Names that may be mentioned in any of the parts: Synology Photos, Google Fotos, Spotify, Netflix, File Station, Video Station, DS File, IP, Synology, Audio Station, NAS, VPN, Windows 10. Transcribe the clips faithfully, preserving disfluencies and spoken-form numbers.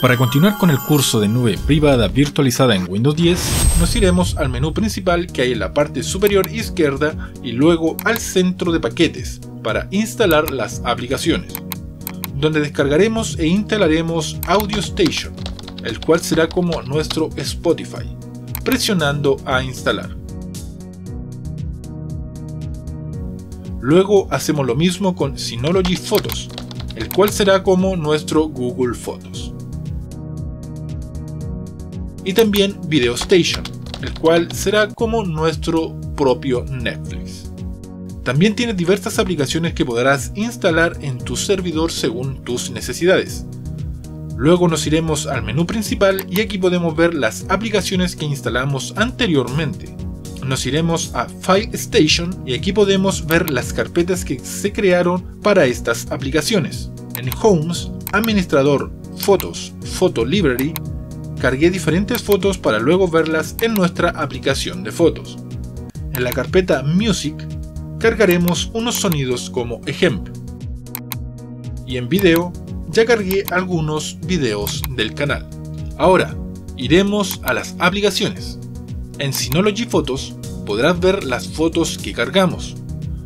Para continuar con el curso de nube privada virtualizada en Windows diez, nos iremos al menú principal que hay en la parte superior izquierda y luego al centro de paquetes para instalar las aplicaciones, donde descargaremos e instalaremos Audio Station, el cual será como nuestro Spotify, presionando a instalar. Luego hacemos lo mismo con Synology Photos, el cual será como nuestro Google Fotos. Y también Video Station, el cual será como nuestro propio Netflix. También tiene diversas aplicaciones que podrás instalar en tu servidor según tus necesidades. Luego nos iremos al menú principal y aquí podemos ver las aplicaciones que instalamos anteriormente. Nos iremos a File Station y aquí podemos ver las carpetas que se crearon para estas aplicaciones. En Homes, Administrador, Fotos, Photo Library, cargué diferentes fotos para luego verlas en nuestra aplicación de fotos. En la carpeta Music cargaremos unos sonidos como ejemplo. Y en Video ya cargué algunos videos del canal. Ahora iremos a las aplicaciones. En Synology Photos podrás ver las fotos que cargamos,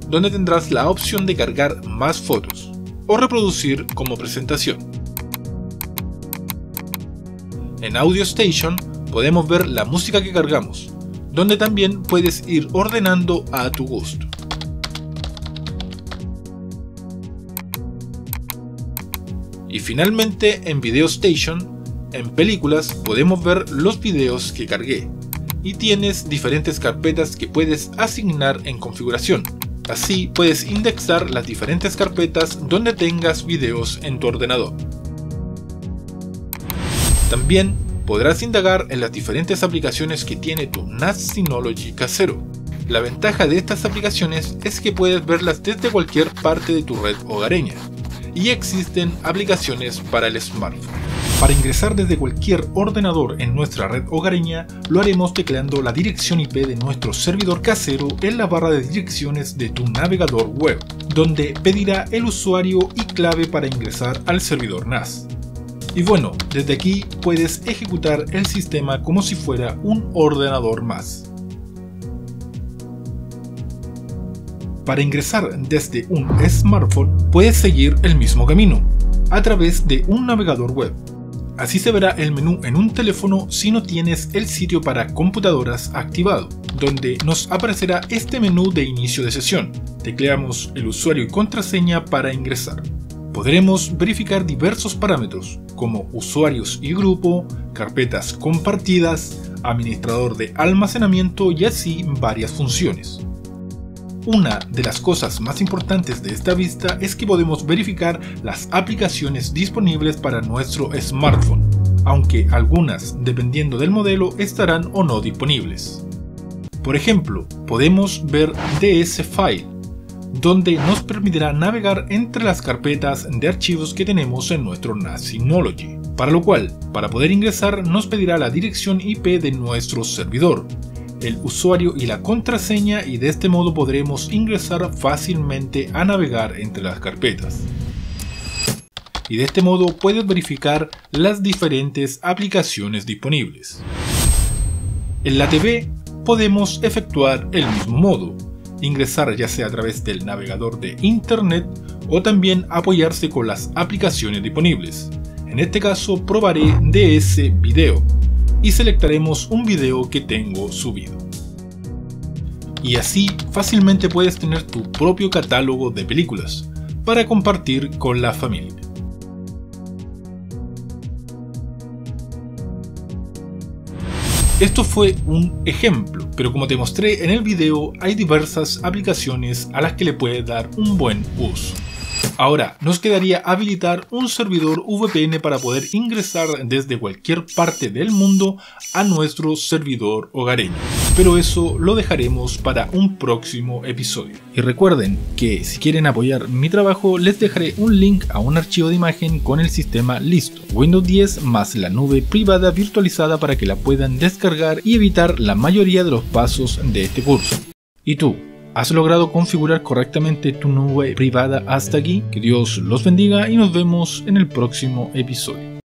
donde tendrás la opción de cargar más fotos o reproducir como presentación. En Audio Station podemos ver la música que cargamos, donde también puedes ir ordenando a tu gusto. Y finalmente en Video Station, en películas podemos ver los videos que cargué, y tienes diferentes carpetas que puedes asignar en configuración. Así puedes indexar las diferentes carpetas donde tengas videos en tu ordenador. También podrás indagar en las diferentes aplicaciones que tiene tu N A S Synology casero. La ventaja de estas aplicaciones es que puedes verlas desde cualquier parte de tu red hogareña, y existen aplicaciones para el smartphone. Para ingresar desde cualquier ordenador en nuestra red hogareña, lo haremos tecleando la dirección I P de nuestro servidor casero en la barra de direcciones de tu navegador web, donde pedirá el usuario y clave para ingresar al servidor N A S. Y bueno, desde aquí puedes ejecutar el sistema como si fuera un ordenador más. Para ingresar desde un smartphone puedes seguir el mismo camino, a través de un navegador web. Así se verá el menú en un teléfono si no tienes el sitio para computadoras activado, donde nos aparecerá este menú de inicio de sesión. Tecleamos el usuario y contraseña para ingresar. Podremos verificar diversos parámetros, como usuarios y grupo, carpetas compartidas, administrador de almacenamiento y así varias funciones. Una de las cosas más importantes de esta vista es que podemos verificar las aplicaciones disponibles para nuestro smartphone, aunque algunas, dependiendo del modelo, estarán o no disponibles. Por ejemplo, podemos ver D S File, donde nos permitirá navegar entre las carpetas de archivos que tenemos en nuestro N A S Synology, para lo cual, para poder ingresar, nos pedirá la dirección I P de nuestro servidor, el usuario y la contraseña, y de este modo podremos ingresar fácilmente a navegar entre las carpetas. Y de este modo puedes verificar las diferentes aplicaciones disponibles. En la T V podemos efectuar el mismo modo, ingresar ya sea a través del navegador de internet o también apoyarse con las aplicaciones disponibles. En este caso probaré D S Video y selectaremos un video que tengo subido. Y así fácilmente puedes tener tu propio catálogo de películas para compartir con la familia. Esto fue un ejemplo, pero como te mostré en el video, hay diversas aplicaciones a las que le puedes dar un buen uso. Ahora, nos quedaría habilitar un servidor V P N para poder ingresar desde cualquier parte del mundo a nuestro servidor hogareño, pero eso lo dejaremos para un próximo episodio. Y recuerden que si quieren apoyar mi trabajo, les dejaré un link a un archivo de imagen con el sistema listo, Windows diez más la nube privada virtualizada, para que la puedan descargar y evitar la mayoría de los pasos de este curso. ¿Y tú? ¿Has logrado configurar correctamente tu nube privada hasta aquí? Que Dios los bendiga y nos vemos en el próximo episodio.